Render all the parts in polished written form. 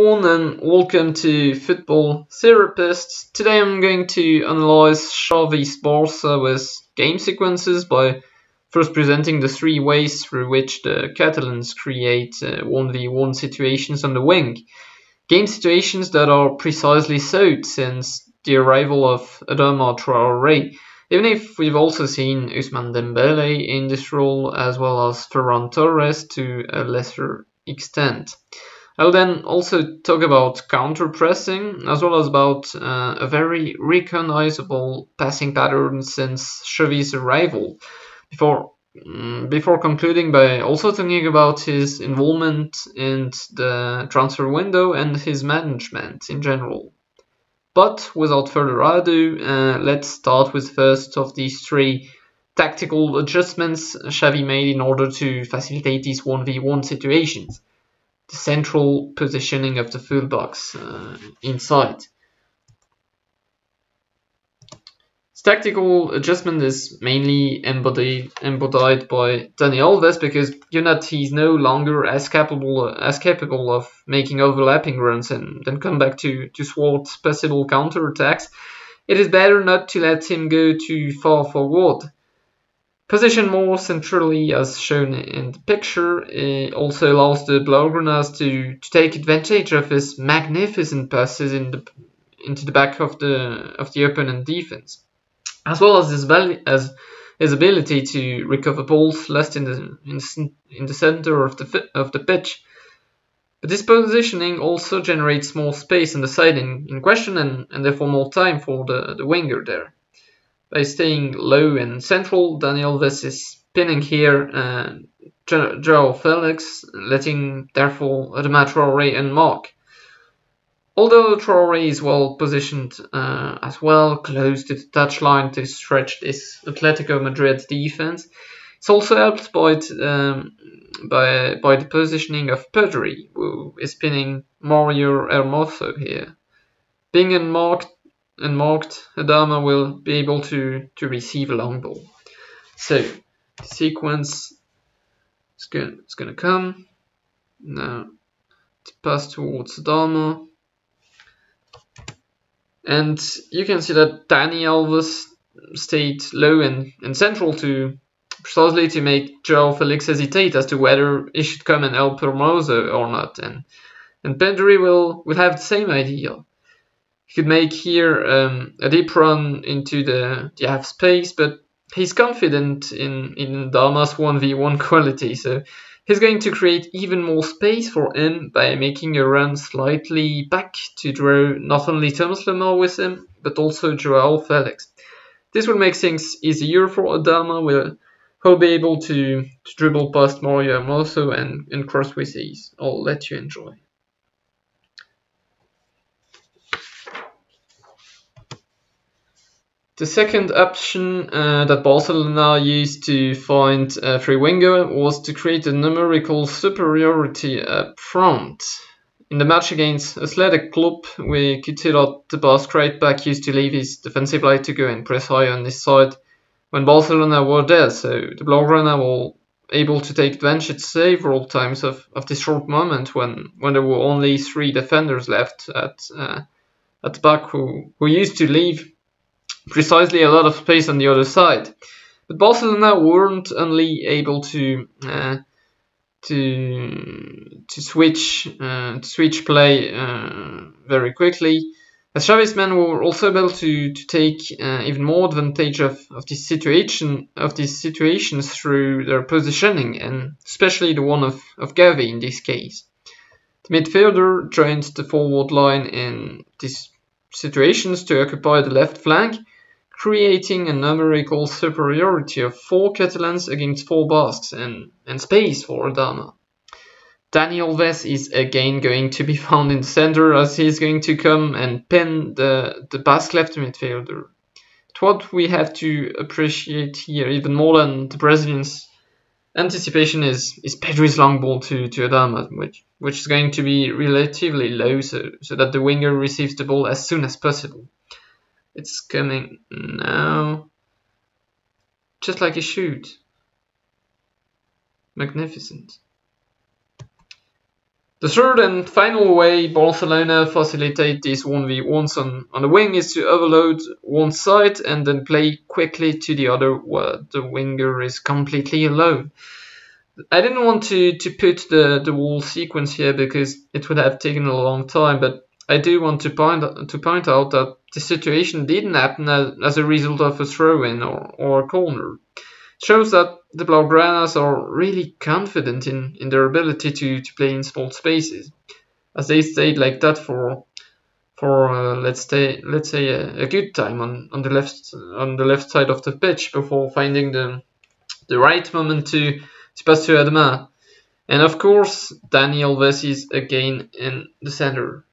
Everyone and welcome to Football Therapists. Today I'm going to analyze Xavi's Barca with game sequences by first presenting the three ways through which the Catalans create 1v1 situations on the wing. Game situations that are precisely so since the arrival of Adama Traoré, even if we've also seen Ousmane Dembélé in this role as well as Ferran Torres to a lesser extent. I'll then also talk about counter-pressing, as well as about a very recognizable passing pattern since Xavi's arrival, before concluding by also talking about his involvement in the transfer window and his management in general. But without further ado, let's start with first of these three tactical adjustments Xavi made in order to facilitate these 1v1 situations. The central positioning of the fullbacks inside. This tactical adjustment is mainly embodied by Dani Alves because given that he's no longer as capable of making overlapping runs and then come back to thwart possible counterattacks, it is better not to let him go too far forward. Positioned more centrally as shown in the picture, it also allows the Blaugranas to take advantage of his magnificent passes into the back of the opponent defense, as well as his ability to recover balls lost in the center of the pitch. But this positioning also generates more space on the side in question and therefore more time for the winger there. By staying low and central, Dani Alves is pinning here Joao Felix, letting therefore Adama Traoré unmark. Although Traoré is well positioned as well, close to the touchline to stretch this Atletico Madrid defense, it's also helped by the positioning of Pedri, who is pinning Mario Hermoso here. Being unmarked, Adama will be able to receive a long ball. So, sequence is going to come. Now, it's passed towards Adama. And you can see that Dani Alves stayed low and central precisely to make Joao Felix hesitate as to whether he should come and help Hermoso or not. And Pedri will have the same idea. He could make here a deep run into the half space, but he's confident in Adama's 1v1 quality, so he's going to create even more space for him by making a run slightly back to draw not only Thomas Lemar with him, but also Joao Felix. This will make things easier for Adama, where he'll be able to dribble past Mario Hermoso and cross with ease. I'll let you enjoy. The second option that Barcelona used to find a free winger was to create a numerical superiority up front. In the match against Athletic Club, we could see that the Basque right back used to leave his defensive line to go and press high on his side when Barcelona were there, so the Blaugrana were able to take advantage several times of this short moment when there were only three defenders left at the back who used to leave precisely a lot of space on the other side. But Barcelona weren't only able to switch play very quickly, as Xavi's men were also able to take even more advantage of these situations through their positioning, and especially the one of Gavi in this case. The midfielder joined the forward line in these situations to occupy the left flank, creating a numerical superiority of 4 Catalans against 4 Basques and space for Adama. Dani Alves is again going to be found in the centre, as he is going to come and pin the Basque left midfielder. But what we have to appreciate here, even more than the Brazilians' anticipation, is Pedri's long ball to Adama, which is going to be relatively low, so that the winger receives the ball as soon as possible. It's coming now, just like a shoot. Magnificent. The third and final way Barcelona facilitate this 1v1s on the wing is to overload one side and then play quickly to the other where the winger is completely alone. I didn't want to put the wall sequence here because it would have taken a long time, but I do want to point out that the situation didn't happen as a result of a throw-in or a corner. It shows that the Blaugranas are really confident in their ability to play in small spaces, as they stayed like that for let's say a good time on the left side of the pitch before finding the right moment to pass to Adama, and of course Dani Alves is again in the center.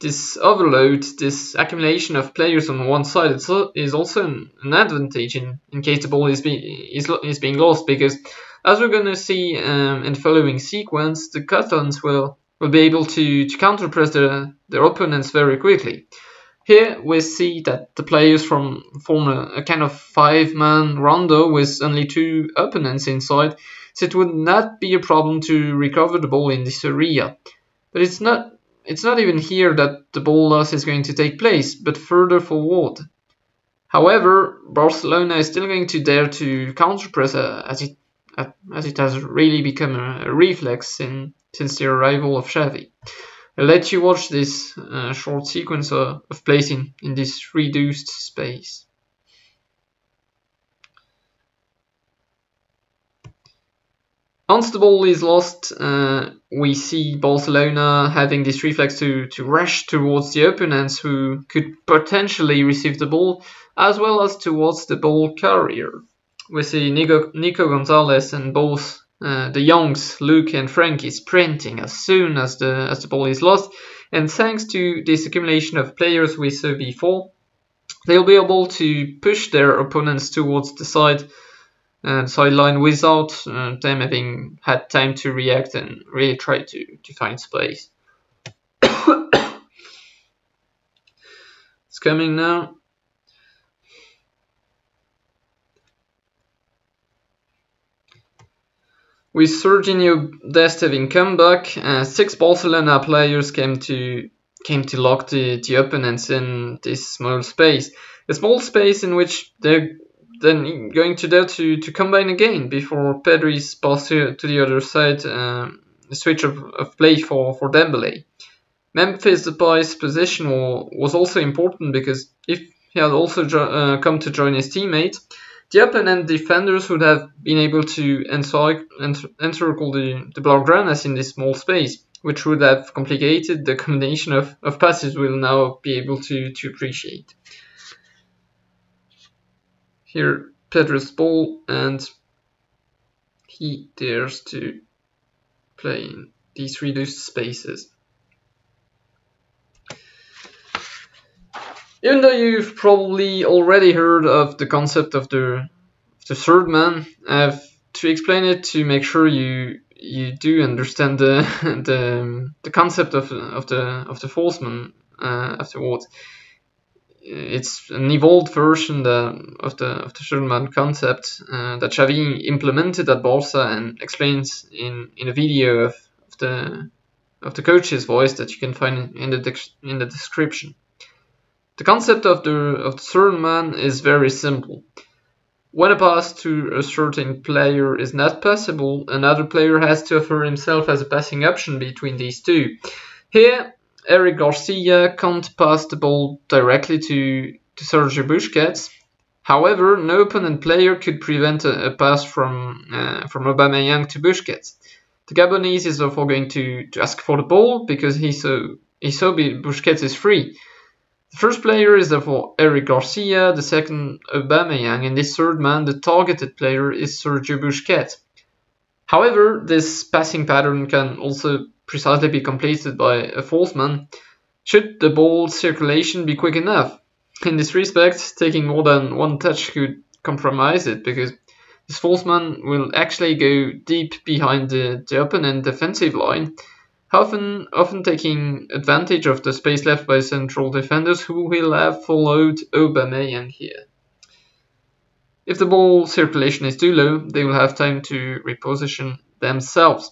This overload, this accumulation of players on one side is also an advantage in case the ball is being lost, because as we're going to see in the following sequence, the Catalans will be able to counter-press their opponents very quickly. Here we see that the players form a kind of five-man rondo with only two opponents inside, so it would not be a problem to recover the ball in this area. But it's not even here that the ball loss is going to take place, but further forward. However, Barcelona is still going to dare to counter-press as it has really become a reflex since the arrival of Xavi. I'll let you watch this short sequence of plays in this reduced space. Once the ball is lost, we see Barcelona having this reflex to rush towards the opponents who could potentially receive the ball, as well as towards the ball carrier. We see Nico González and both the Youngs, Luke and Frenkie, sprinting as soon as the ball is lost, and thanks to this accumulation of players we saw before, they'll be able to push their opponents towards the sideline without them having had time to react and really try to find space. It's coming now. With Sergio Dest having come back, six Barcelona players came to lock the opponents in this small space. A small space in which they're then going to dare to combine again before Pedri's pass to the other side, a switch of play for Dembélé. Memphis Depay's position was also important, because if he had also come to join his teammate, the opponent defenders would have been able to encircle the Blaugranas in this small space, which would have complicated the combination of passes we'll now be able to appreciate. Here, Pedro's ball, and he dares to play in these reduced spaces. Even though you've probably already heard of the concept of the third man, I have to explain it to make sure you do understand the concept of the fourth man afterwards. It's an evolved version of the third man concept that Xavi implemented at Barca and explains in a video of the coach's voice that you can find in the description. The concept of the third man is very simple. When a pass to a certain player is not possible, another player has to offer himself as a passing option between these two. Here, Eric Garcia can't pass the ball directly to Sergio Busquets. However, no opponent player could prevent a pass from Aubameyang to Busquets. The Gabonese is therefore going to ask for the ball because he saw Busquets is free. The first player is therefore Eric Garcia, the second Aubameyang, and this third man, the targeted player, is Sergio Busquets. However, this passing pattern can also precisely be completed by a fourth man, should the ball circulation be quick enough. In this respect, taking more than one touch could compromise it, because this fourth man will actually go deep behind the opponent defensive line, Often taking advantage of the space left by central defenders who will have followed Aubameyang here. If the ball circulation is too low, they will have time to reposition themselves.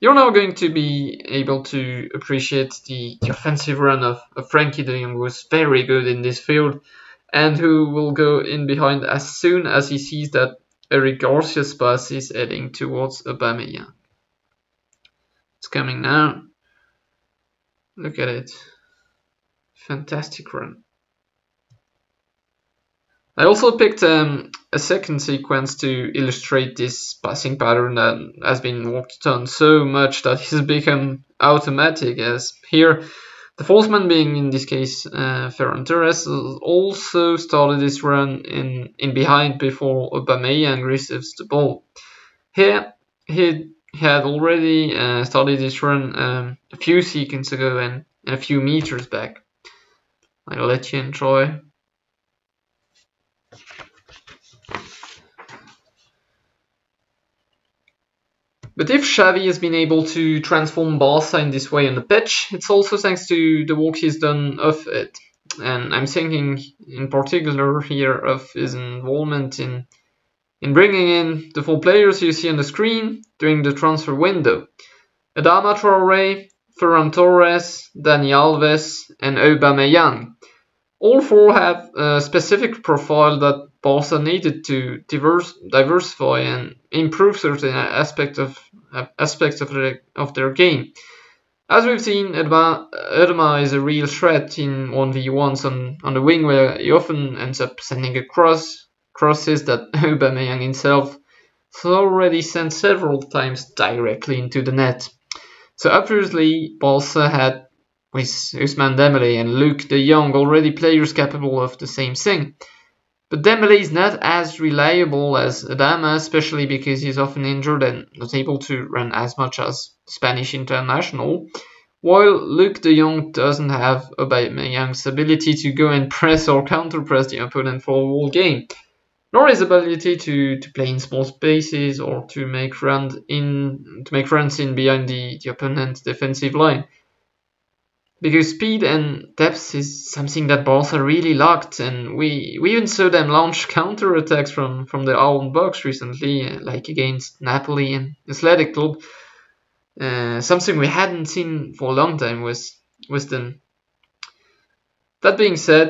You're now going to be able to appreciate the offensive run of Frenkie de Jong, who is very good in this field and who will go in behind as soon as he sees that Eric Garcia's pass is heading towards Aubameyang. It's coming now. Look at it. Fantastic run. I also picked a second sequence to illustrate this passing pattern that has been worked on so much that it has become automatic, as here the fourth man, being in this case Ferran Torres, also started this run in behind before Aubameyang receives the ball. Here he had already started this run a few seconds ago and a few meters back. I'll let you enjoy. But if Xavi has been able to transform Barca in this way on the pitch, it's also thanks to the work he's done of it. And I'm thinking in particular here of his involvement in bringing in the four players you see on the screen during the transfer window: Adama Traoré, Ferran Torres, Dani Alves and Aubameyang. All four have a specific profile that Barca needed to diversify and improve certain aspects of their game. As we've seen, Adama is a real threat in 1v1s on the wing, where he often ends up sending crosses that Aubameyang himself has already sent several times directly into the net. So obviously Barca had, with Ousmane Dembélé and Luuk de Jong, already players capable of the same thing. But Dembélé is not as reliable as Adama, especially because he's often injured and not able to run as much as Spanish international, while Luuk de Jong doesn't have Aubameyang's ability to go and press or counter-press the opponent for a whole game, nor his ability to play in small spaces or to make runs in behind the opponent's defensive line. Because speed and depth is something that Barca really lacked, and we even saw them launch counter-attacks from their own box recently, like against Napoli and Athletic Club. Something we hadn't seen for a long time with them. That being said,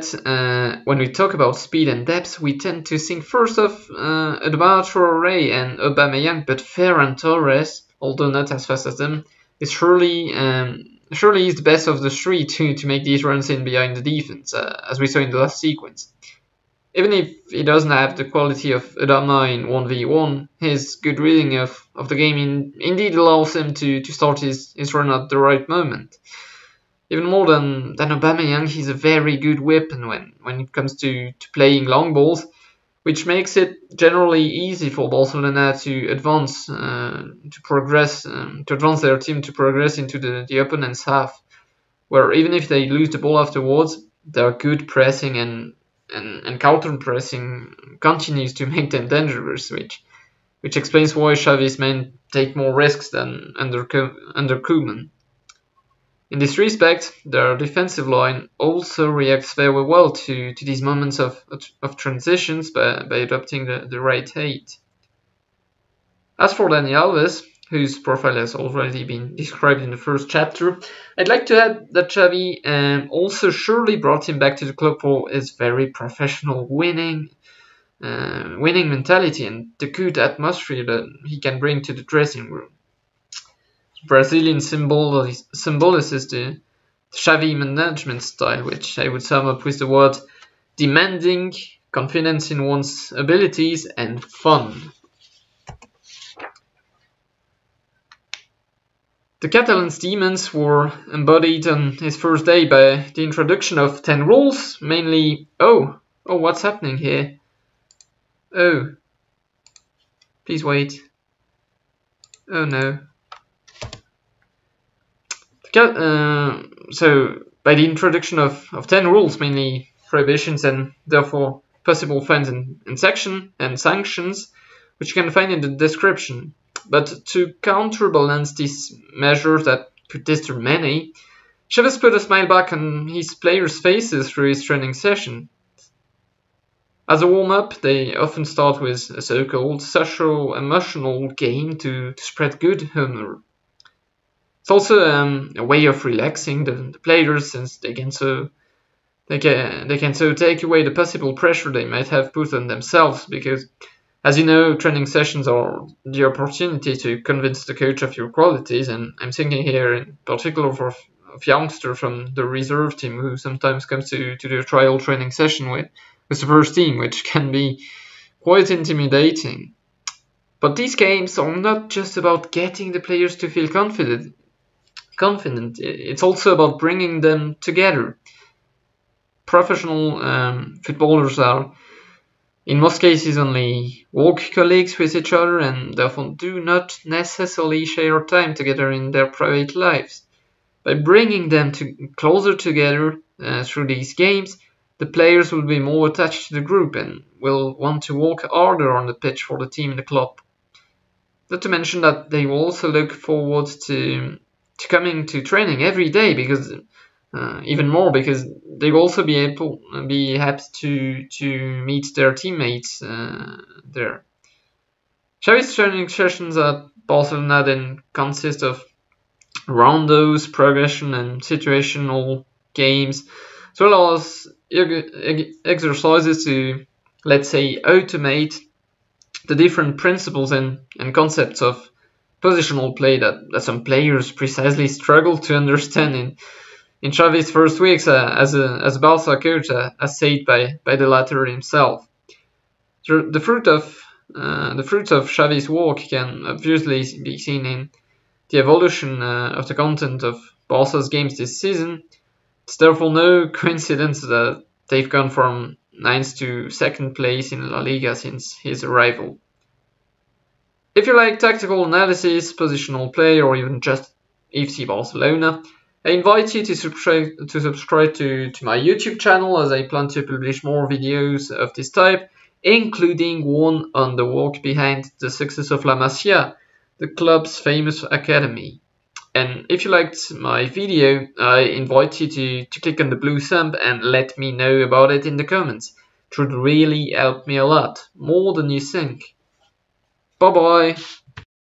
when we talk about speed and depth, we tend to think first of Adama Traoré and Aubameyang, but Ferran Torres, although not as fast as them, is surely he's the best of the three to make these runs in behind the defense, as we saw in the last sequence. Even if he doesn't have the quality of Adama in 1v1, his good reading of the game indeed allows him to start his run at the right moment. Even more than Aubameyang, he's a very good weapon when it comes to playing long balls, which makes it generally easy for Barcelona to advance their team to progress into the opponent's half, where even if they lose the ball afterwards, their good pressing and counter-pressing continues to make them dangerous, which explains why Xavi's men take more risks than under Koeman. In this respect, their defensive line also reacts very well to these moments of transitions by adopting the right height. As for Dani Alves, whose profile has already been described in the first chapter, I'd like to add that Xavi also surely brought him back to the club for his very professional winning mentality and the good atmosphere that he can bring to the dressing room. Brazilian symbolizes the Xavi management style, which I would sum up with the word demanding, confidence in one's abilities, and fun. The Catalan's demons were embodied on his first day by the introduction of 10 rules, mainly oh, what's happening here? Oh, please wait. Oh no. So, by the introduction of 10 rules, mainly prohibitions and therefore possible fines and sanctions, which you can find in the description. But to counterbalance these measures that could disturb many, Xavi put a smile back on his players' faces through his training session. As a warm-up, they often start with a so-called social-emotional game to spread good humour. It's also a way of relaxing the players, since they can so take away the possible pressure they might have put on themselves, because, as you know, training sessions are the opportunity to convince the coach of your qualities, and I'm thinking here in particular for youngster from the reserve team who sometimes comes to their trial training session with the first team, which can be quite intimidating. But these games are not just about getting the players to feel confident. It's also about bringing them together. Professional footballers are, in most cases, only work colleagues with each other, and therefore do not necessarily share time together in their private lives. By bringing them closer together through these games, the players will be more attached to the group and will want to work harder on the pitch for the team and the club. Not to mention that they will also look forward to coming to training every day, because because they will also be happy to meet their teammates there. Xavi's training sessions at Barcelona then consist of roundos, progression and situational games, as well as exercises to, let's say, automate the different principles and concepts of positional play that some players precisely struggle to understand in Xavi's first weeks as a Barca coach, as said by the latter himself. The fruits of Xavi's work can obviously be seen in the evolution of the content of Barca's games this season. It's therefore no coincidence that they've gone from 9th to 2nd place in La Liga since his arrival. If you like tactical analysis, positional play, or even just FC Barcelona, I invite you to subscribe to my YouTube channel, as I plan to publish more videos of this type, including one on the work behind the success of La Masia, the club's famous academy. And if you liked my video, I invite you to click on the blue thumb and let me know about it in the comments. It would really help me a lot, more than you think. Bye bye!